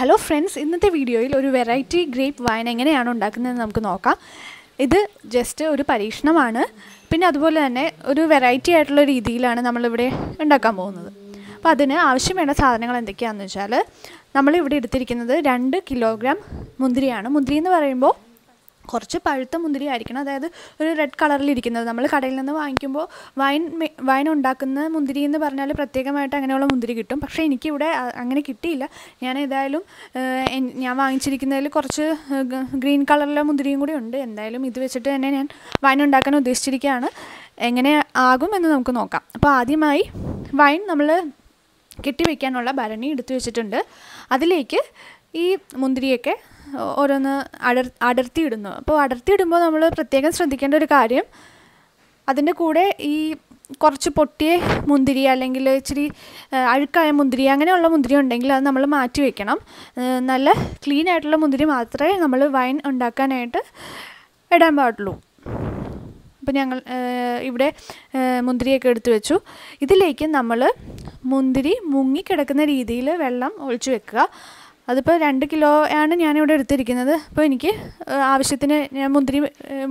Hello friends, in this video, we will see a variety of grape wine. This is just a parishnam. We will see a variety of varieties. We will see a 2 kg mundri. കുറച്ച് പഴുത്ത മുന്തിരി ആയിരിക്കണം അതായത് ഒരു red കളറിൽ ഇരിക്കുന്നത് നമ്മൾ കടയിൽ നിന്ന് വാങ്ങിക്കുമ്പോൾ വൈൻ ഉണ്ടാക്കുന്ന മുന്തിരി എന്ന് പറഞ്ഞാൽ പ്രത്യേകമായിട്ട് അങ്ങനെയുള്ള മുന്തിരി കിട്ടും പക്ഷേ എനിക്ക് ഇവിടെ അങ്ങനെ കിട്ടിയില്ല ഞാൻ എന്തായാലും ഞാൻ വാങ്ങിച്ചിരിക്കുന്നതിൽ കുറച്ച് ഗ്രീൻ കളറിലുള്ള മുന്തിരിയും കൂടി ഉണ്ട് എന്തായാലും ഇത് വെച്ചിട്ട് തന്നെ ഞാൻ വൈൻ ഉണ്ടാക്കാൻ ഉദ്ദേശിച്ചിരിക്കുകയാണ് എങ്ങനെ ആകും എന്ന് നമുക്ക് നോക്കാം അപ്പോൾ ആദ്യമായി വൈൻ നമ്മൾ കെട്ടി വെക്കാനുള്ള ഭരണി എടുത്തു വെച്ചിട്ടുണ്ട് അതിലേക്ക് ഈ മുന്തിരിയൊക്കെ Orana അടർത്തി ഇടുന്നു അപ്പോൾ അടർത്തി ഇടുമ്പോൾ നമ്മൾ പ്രത്യേകം ശ്രദ്ധിക്കേണ്ട ഒരു കാര്യം അതിന്റെ കൂടെ ഈ കുറച്ച് പൊട്ടിയ മുന്തിരി അല്ലെങ്കിൽ ഇച്ചിരി അഴുക്കായ മുന്തിരി അങ്ങനെയുള്ള മുന്തിരി ഉണ്ടെങ്കിൽ അത് നമ്മൾ മാറ്റി വെക്കണം നല്ല ക്ലീൻ ആയിട്ടുള്ള മുന്തിരി മാത്രമേ നമ്മൾ വൈൻ ഉണ്ടാക്കാനായിട്ട് ഇടാൻ പാടുള്ളൂ അപ്പോൾ ഞങ്ങൾ ഇവിടെ മുന്തിരിയൊക്കെ എടുത്തു വെച്ചു ഇതിലേക്ക് നമ്മൾ മുന്തിരി മുങ്ങി കിടക്കുന്ന രീതിയിൽ വെള്ളം ഒഴിച്ചു വെക്കുക അതിപ്പോൾ 2 കിലോ ആണ് ഞാൻ ഇവിടെ എടുത്തിരിക്കുന്നത് അപ്പോൾ എനിക്ക് ആവശ്യത്തിന് ഞാൻ മുന്തിരി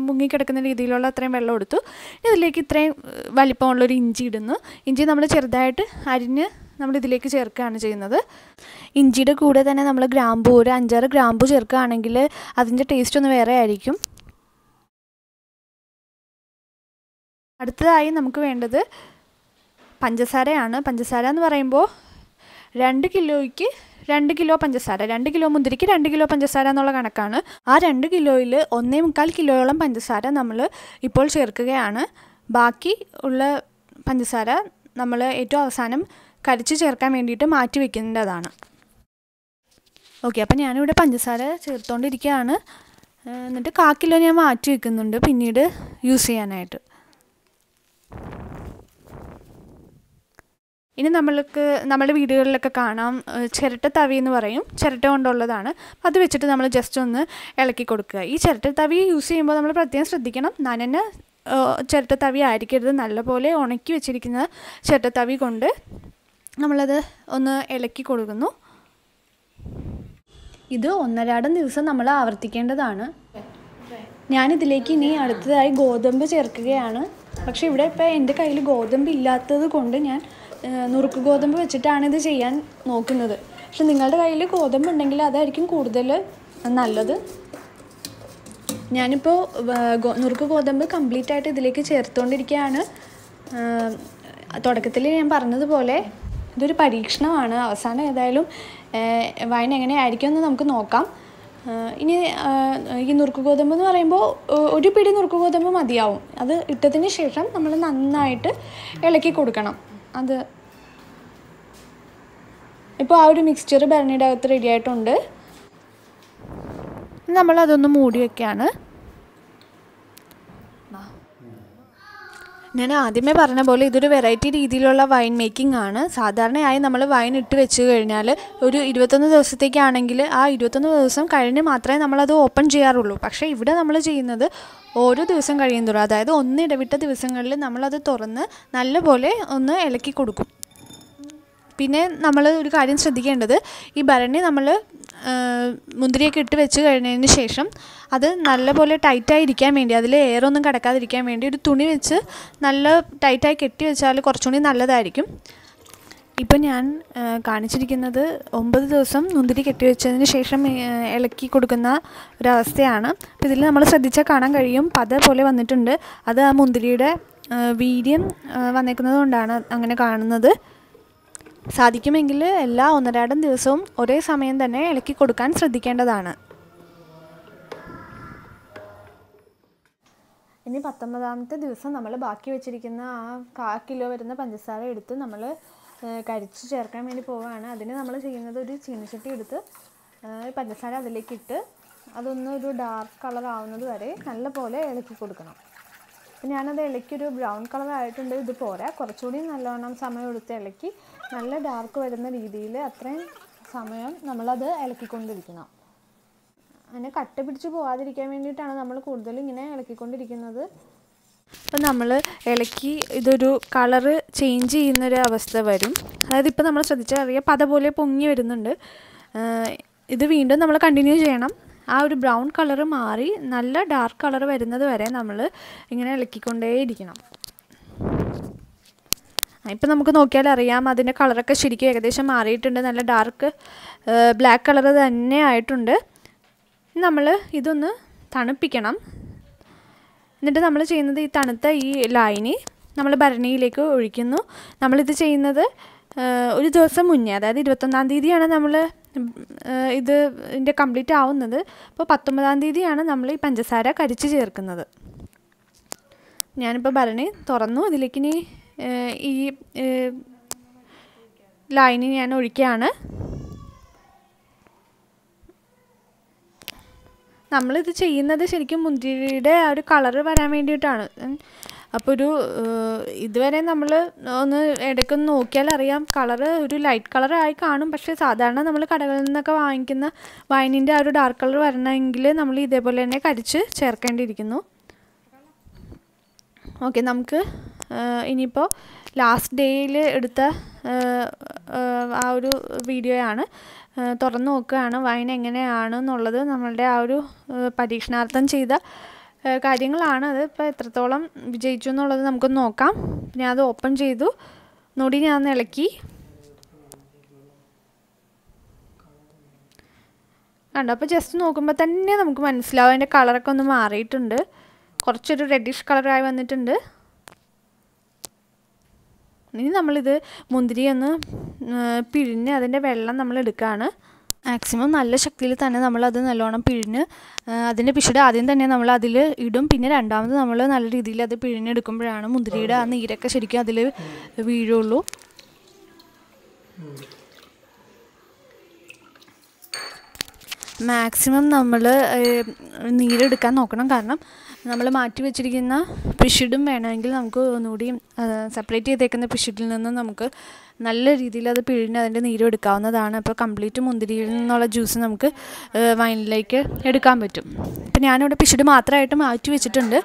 മുങ്ങി കിടക്കുന്ന രീതിയിലുള്ള അത്രയും വെള്ളം എടുത്തു ഇതിലേക്ക് ഇത്രയും വലിപ്പമുള്ള ഒരു ഇഞ്ചി ഇടുന്നു ഇഞ്ചി നമ്മൾ ചെറുതായിട്ട് അരിഞ്ഞ് നമ്മൾ ഇതിലേക്ക് ചേർക്കുകയാണ് ചെയ്യുന്നത് ഇഞ്ചിയുടെ കൂടെ തന്നെ നമ്മൾ ഗ്രാമ്പൂ ഒരു 5-6 ഗ്രാമ്പൂ ചേർക്കുകയാണെങ്കിൽ അതിന്റെ ടേസ്റ്റ് ഒന്ന് വേറെ ആയിരിക്കും അടുത്തതായി നമുക്ക് വേണ്ടത് പഞ്ചസാരയാണ് പഞ്ചസാര എന്ന് പറയുമ്പോൾ 2 കിലോയ്ക്ക് 2 കിലോ പഞ്ചസാര 2 കിലോ മുന്തിരിക്ക് 2 കിലോ പഞ്ചസാര എന്നുള്ള കണക്കാണ് ആ 2 കിലോയിൽ 1.25 കിലോയോളം പഞ്ചസാര നമ്മൾ ഇപ്പോൾ ചേർക്കുകയാണ് ബാക്കി ഉള്ള പഞ്ചസാര നമ്മൾ ഏറ്റവും അവസാനം കരിച്ചു ചേർക്കാൻ വേണ്ടിയിട്ട് മാറ്റി വെക്കേണ്ടതാണ് ഓക്കേ അപ്പോൾ ഞാൻ ഇവിടെ പഞ്ചസാര ചേർത്തുകൊണ്ടിരിക്കുകയാണ് എന്നിട്ട് 1/2 കിലോ ഞാൻ മാറ്റി വെക്കുന്നുണ്ട് പിന്നീട് യൂസ് ചെയ്യാനായിട്ട് ഇനി നമ്മൾക്ക് നമ്മുടെ വീടുകളിലൊക്കെ കാണാം ചിരട്ട തവി എന്ന് പറയും ചിരട്ട കൊണ്ടുള്ളതാണ് അത് വെച്ചിട്ട് നമ്മൾ ജസ്റ്റ് ഒന്ന് ഇളക്കി കൊടുക്കുക ഈ ചിരട്ട തവി യൂസ് ചെയ്യുമ്പോൾ നമ്മൾ പ്രത്യേകം ശ്രദ്ധിക്കണം നനഞ്ഞ ചിരട്ട തവി ആയിരിക്കരുത് നല്ലപോലെ ഉണക്കി വെച്ചിരിക്കുന്ന ചിരട്ട തവി കൊണ്ട് നമ്മളത് ഒന്ന് ഇളക്കി കൊടുക്കുന്നു ഇത് 1.5 ദിവസം നമ്മൾ ആവർത്തിക്കേണ്ടതാണ് ഞാനിതിലേക്ക് ഇനി അടുത്തതായി ഗോതമ്പ് ചേർക്കുകയാണ് പക്ഷേ ഇവിടെ ഇപ്പോൾ എൻ്റെ കയ്യിൽ ഗോതമ്പ് ഇല്ലാത്തത് കൊണ്ട് ഞാൻ നുറുക്ക് ഗോതമ്പ് വെച്ചിട്ടാണ് ഇത് ചെയ്യാൻ നോക്കുന്നത് പക്ഷെ നിങ്ങളുടെ കയ്യിൽ ഗോതമ്പ് ഉണ്ടെങ്കിൽ അതായിരിക്കും കൂടുതൽ നല്ലത് ഞാനിപ്പോൾ നുറുക്ക് ഗോതമ്പ് കംപ്ലീറ്റ് ആയിട്ട് ഇതിലേക്ക് ചേർത്തുകൊണ്ടിരിക്കുകയാണ് തുടക്കത്തിൽ ഞാൻ പറഞ്ഞതുപോലെ ഇതൊരു പരീക്ഷണമാണ് അവസാനം ഏതായാലും വൈൻ എങ്ങനെയായിരിക്കും എന്ന് നമുക്ക് നോക്കാം ഇനി ഈ നുറുക്ക് ഗോതമ്പ് എന്ന് പറയുമ്പോൾ ഒരു പിടി നുറുക്ക് ഗോതമ്പ് മതിയാവും അത് ഇട്ടതിന് ശേഷം നമ്മൾ നന്നായിട്ട് ഇളക്കി കൊടുക്കണം അത് ഇപ്പോൾ ആ ഒരു മിക്സ്ചർ ബർണിയുടെ അകത്ത് റെഡി ആയിട്ടുണ്ട് നമ്മളതൊന്ന് മൂടി വയ്ക്കുകയാണ് ഞാൻ ആദ്യമേ പറഞ്ഞ പോലെ ഇതൊരു വെറൈറ്റി രീതിയിലുള്ള വൈൻ മേക്കിംഗ് ആണ് സാധാരണയായി നമ്മൾ വൈൻ ഇട്ട് വെച്ച് കഴിഞ്ഞാൽ ഒരു 21 ദിവസത്തേക്കാണെങ്കിൽ ആ 21 ദിവസം കഴിഞ്ഞ് മാത്രമേ നമ്മളത് ഓപ്പൺ ചെയ്യാറുള്ളൂ പക്ഷേ ഇവിടെ നമ്മൾ ചെയ്യുന്നത് ഓരോ ദിവസം കഴിയുന്നതോറും അതായത് ഒന്നിടവിട്ട ദിവസങ്ങളിൽ നമ്മളത് തുറന്ന് നല്ലപോലെ ഒന്ന് ഇളക്കി കൊടുക്കും പിന്നെ നമ്മൾ ഒരു കാര്യം ശ്രദ്ധിക്കേണ്ടത് ഈ ഭരണി നമ്മൾ മുന്തിരിയൊക്കെ ഇട്ട് വെച്ച് കഴിഞ്ഞതിന് ശേഷം അത് നല്ലപോലെ ടൈറ്റായിരിക്കാൻ വേണ്ടി അതിൽ എയറൊന്നും കടക്കാതിരിക്കാൻ വേണ്ടി ഒരു തുണി വെച്ച് നല്ല ടൈറ്റായി കെട്ടി വെച്ചാൽ കുറച്ചുകൂടി നല്ലതായിരിക്കും ഇപ്പം ഞാൻ കാണിച്ചിരിക്കുന്നത് 9 ദിവസം മുന്തിരി കെട്ടി വെച്ചതിന് ശേഷം ഇളക്കി കൊടുക്കുന്ന ഒരവസ്ഥയാണ് അപ്പോൾ ഇതിൽ നമ്മൾ ശ്രദ്ധിച്ചാൽ കാണാൻ കഴിയും പത പോലെ വന്നിട്ടുണ്ട് അത് ആ മുന്തിരിയുടെ വീര്യം വന്നേക്കുന്നത് കൊണ്ടാണ് അങ്ങനെ കാണുന്നത് സാധിക്കുമെങ്കിൽ എല്ലാ 1.5 ദിവസവും ഒരേ സമയം തന്നെ ഇളക്കി കൊടുക്കാൻ ശ്രദ്ധിക്കേണ്ടതാണ് ഇനി 19-ാമത്തെ ദിവസം നമ്മൾ ബാക്കി വെച്ചിരിക്കുന്ന ആ 1/2 കിലോ വരുന്ന പഞ്ചസാര എടുത്ത് നമ്മൾ കരിച്ച് ചേർക്കാൻ വേണ്ടി പോവുകയാണ് അതിന് നമ്മൾ ചെയ്യുന്നത് ഒരു ചീനിച്ചട്ടി എടുത്ത് പഞ്ചസാര അതിലേക്ക് ഇട്ട് അതൊന്നൊരു ഡാർക്ക് കളർ ആവുന്നത് വരെ നല്ലപോലെ ഇളക്കി കൊടുക്കണം അപ്പം ഞാനത് ഇളക്കി ഒരു ബ്രൗൺ കളർ ആയിട്ടുണ്ട് ഇത് പോരാ കുറച്ചുകൂടി നല്ലോണം സമയം എടുത്ത് ഇളക്കി നല്ല ഡാർക്ക് വരുന്ന രീതിയിൽ അത്രയും സമയം നമ്മളത് ഇളക്കിക്കൊണ്ടിരിക്കണം അങ്ങനെ കട്ട പിടിച്ച് പോകാതിരിക്കാൻ വേണ്ടിയിട്ടാണ് നമ്മൾ കൂടുതലും ഇങ്ങനെ ഇളക്കിക്കൊണ്ടിരിക്കുന്നത് അപ്പോൾ നമ്മൾ ഇളക്കി ഇതൊരു കളറ് ചേഞ്ച് ചെയ്യുന്നൊരു അവസ്ഥ വരും അതായത് ഇപ്പോൾ നമ്മൾ ശ്രദ്ധിച്ചാൽ അറിയാം പത പോലെ പൊങ്ങി വരുന്നുണ്ട് ഇത് വീണ്ടും നമ്മൾ കണ്ടിന്യൂ ചെയ്യണം ആ ഒരു ബ്രൗൺ കളർ മാറി നല്ല ഡാർക്ക് കളർ വരുന്നത് വരെ നമ്മൾ ഇങ്ങനെ ഇളക്കിക്കൊണ്ടേയിരിക്കണം ഇപ്പോൾ നമുക്ക് നോക്കിയാൽ അറിയാം അതിന്റെ കളർ ഒക്കെ ശരിക്കും ഏകദേശം മാറിയിട്ടുണ്ട് നല്ല ഡാർക്ക് ബ്ലാക്ക് കളർ തന്നെ ആയിട്ടുണ്ട് നമ്മൾ ഇതൊന്ന് തണുപ്പിക്കണം എന്നിട്ട് നമ്മൾ ചെയ്യുന്നത് ഈ തണുത്ത ഈ ലൈനി നമ്മൾ ഭരണിയിലേക്ക് ഒഴിക്കുന്നു നമ്മൾ ഇത് ചെയ്യുന്നത് ഒരു ദിവസം മുന്നേ അതായത് 21 തീയതിയാണ് നമ്മൾ ഇത് ഇതിന്റെ കംപ്ലീറ്റ് ആവുന്നത് അപ്പോൾ 19 തീയതിയാണ് നമ്മൾ ഈ പഞ്ചസാര കരിച്ചു ചേർക്കുന്നത് ഞാൻ ഇപ്പോൾ ഭരണി തുറന്നു ഇതിലേക്ക് ഇനി ഈ ലൈനി ഞാൻ ഒഴിക്കുകയാണ് നമ്മൾ ഇത് ചെയ്യുന്നത് ശരിക്കും മുന്തിരിയുടെ ആ ഒരു കളർ വരാൻ വേണ്ടിയിട്ടാണ് അപ്പോൾ ഒരു ഇതുവരെ നമ്മൾ ഒന്ന് ഇടയ്ക്കൊന്ന് നോക്കിയാൽ അറിയാം കളർ ഒരു ലൈറ്റ് കളറായി കാണും പക്ഷേ സാധാരണ നമ്മൾ കടകളിൽ നിന്നൊക്കെ വാങ്ങിക്കുന്ന വൈനിൻ്റെ ആ ഒരു ഡാർക്ക് കളർ വരണമെങ്കിൽ നമ്മൾ ഇതേപോലെ തന്നെ കരിച്ച് ചേർക്കേണ്ടിയിരിക്കുന്നു ഓക്കെ നമുക്ക് ഇനിയിപ്പോൾ ലാസ്റ്റ് ഡേയിൽ എടുത്ത ആ ഒരു വീഡിയോയാണ് തുറന്നു നോക്കുകയാണ് വൈൻ എങ്ങനെയാണ് എന്നുള്ളത് നമ്മളുടെ ആ ഒരു പരീക്ഷണാർത്ഥം ചെയ്ത കാര്യങ്ങളാണ് അത് ഇപ്പോൾ എത്രത്തോളം വിജയിച്ചു എന്നുള്ളത് നമുക്ക് നോക്കാം ഞാൻ അത് ഓപ്പൺ ചെയ്തു നോടി ഞാൻ ഇളക്കി കണ്ടോ അപ്പോൾ ജസ്റ്റ് നോക്കുമ്പോൾ തന്നെ നമുക്ക് മനസ്സിലാവും അതിൻ്റെ കളറൊക്കെ ഒന്ന് മാറിയിട്ടുണ്ട് കുറച്ചൊരു റെഡിഷ് കളറായി വന്നിട്ടുണ്ട് ഇനി നമ്മളിത് മുന്തിരി ഒന്ന് പിഴിഞ്ഞ് അതിൻ്റെ വെള്ളം നമ്മൾ എടുക്കുകയാണ് മാക്സിമം നല്ല ശക്തിയിൽ തന്നെ നമ്മളത് നല്ലോണം പിഴിഞ്ഞ് അതിൻ്റെ പിശുട് ആദ്യം തന്നെ നമ്മൾ അതിൽ ഇടും പിന്നെ രണ്ടാമത് നമ്മൾ നല്ല രീതിയിൽ അത് പിഴിഞ്ഞെടുക്കുമ്പോഴാണ് മുന്തിരിയുടെ ആ നീരൊക്കെ ശരിക്കും അതിൽ വീഴുള്ളൂ മാക്സിമം നമ്മൾ നീരെടുക്കാൻ നോക്കണം കാരണം നമ്മൾ മാറ്റി വെച്ചിരിക്കുന്ന പിശുടും വേണമെങ്കിൽ നമുക്ക് ഒന്നുകൂടി സെപ്പറേറ്റ് ചെയ്തേക്കുന്ന പിശുടിൽ നിന്ന് നമുക്ക് നല്ല രീതിയിൽ അത് പിഴിഞ്ഞ് അതിൻ്റെ നീരും എടുക്കാവുന്നതാണ് അപ്പോൾ കംപ്ലീറ്റ് മുന്തിരിയിൽ നിന്നുള്ള ജ്യൂസ് നമുക്ക് വൈനിലേക്ക് എടുക്കാൻ പറ്റും അപ്പോൾ ഞാനിവിടെ പിശുട് മാത്രമായിട്ട് മാറ്റി വെച്ചിട്ടുണ്ട്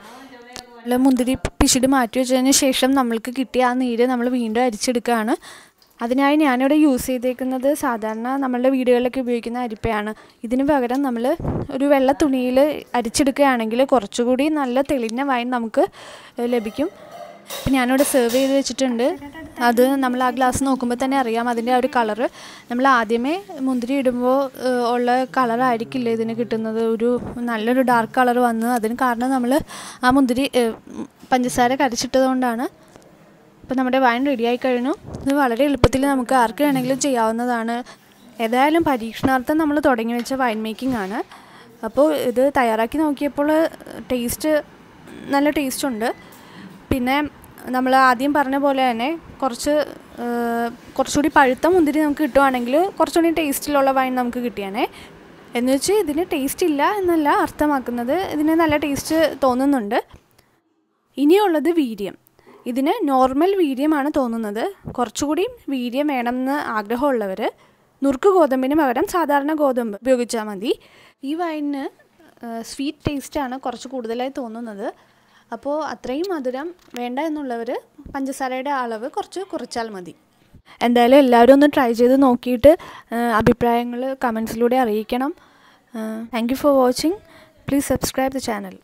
മുന്തിരി പിശുട് മാറ്റി വെച്ചതിന് ശേഷം നമ്മൾക്ക് കിട്ടിയ ആ നീര് നമ്മൾ വീണ്ടും അരിച്ചെടുക്കുകയാണ് അതിനായി ഞാനിവിടെ യൂസ് ചെയ്തേക്കുന്നത് സാധാരണ നമ്മളുടെ വീടുകളിലൊക്കെ ഉപയോഗിക്കുന്ന അരിപ്പയാണ് ഇതിന് പകരം നമ്മൾ ഒരു വെള്ള തുണിയിൽ അരിച്ചെടുക്കുകയാണെങ്കിൽ കുറച്ചുകൂടി നല്ല തെളിഞ്ഞ വൈൻ നമുക്ക് ലഭിക്കും അപ്പം ഞാനിവിടെ സെർവ് ചെയ്ത് വെച്ചിട്ടുണ്ട് അത് നമ്മൾ ആ ഗ്ലാസ് നോക്കുമ്പോൾ തന്നെ അറിയാം അതിൻ്റെ ആ ഒരു കളറ് നമ്മൾ ആദ്യമേ മുന്തിരി ഇടുമ്പോൾ ഉള്ള കളറായിരിക്കില്ല ഇതിന് കിട്ടുന്നത് ഒരു നല്ലൊരു ഡാർക്ക് കളർ വന്ന് അതിന് കാരണം നമ്മൾ ആ മുന്തിരി പഞ്ചസാര കരച്ചിട്ടത് കൊണ്ടാണ് അപ്പോൾ നമ്മുടെ വൈൻ റെഡിയായി കഴിഞ്ഞു ഇത് വളരെ എളുപ്പത്തിൽ നമുക്ക് ആർക്ക് വേണമെങ്കിലും ചെയ്യാവുന്നതാണ് ഏതായാലും പരീക്ഷണാർത്ഥം നമ്മൾ തുടങ്ങി വെച്ച വൈൻ മേക്കിംഗ് ആണ് അപ്പോൾ ഇത് തയ്യാറാക്കി നോക്കിയപ്പോൾ ടേസ്റ്റ് നല്ല ടേസ്റ്റ് ഉണ്ട് പിന്നെ നമ്മൾ ആദ്യം പറഞ്ഞ പോലെ തന്നെ കുറച്ചുകൂടി പഴുത്ത മുന്തിരി നമുക്ക് കിട്ടുവാണെങ്കിൽ കുറച്ചുകൂടി ടേസ്റ്റിലുള്ള വൈൻ നമുക്ക് കിട്ടിയാണേ എന്ന് വെച്ച് ഇതിന് ടേസ്റ്റ് ഇല്ല എന്നല്ല അർത്ഥമാക്കുന്നത് ഇതിന് നല്ല ടേസ്റ്റ് തോന്നുന്നുണ്ട് ഇനിയുള്ളത് വീര്യം ഇതിന് നോർമൽ വീര്യമാണ് തോന്നുന്നത് കുറച്ചുകൂടി വീര്യം വേണമെന്ന് ആഗ്രഹമുള്ളവർ നുറുക്ക് ഗോതമ്പിന് പകരം സാധാരണ ഗോതമ്പ് ഉപയോഗിച്ചാൽ മതി ഈ വൈനിന് സ്വീറ്റ് ടേസ്റ്റാണ് കുറച്ച് കൂടുതലായി തോന്നുന്നത് അപ്പോൾ അത്രയും മധുരം വേണ്ട എന്നുള്ളവർ പഞ്ചസാരയുടെ അളവ് കുറച്ച് കുറച്ചാൽ മതി എന്തായാലും എല്ലാവരും ഒന്ന് ട്രൈ ചെയ്ത് നോക്കിയിട്ട് അഭിപ്രായങ്ങൾ കമൻസിലൂടെ അറിയിക്കണം thank you for watching please subscribe the channel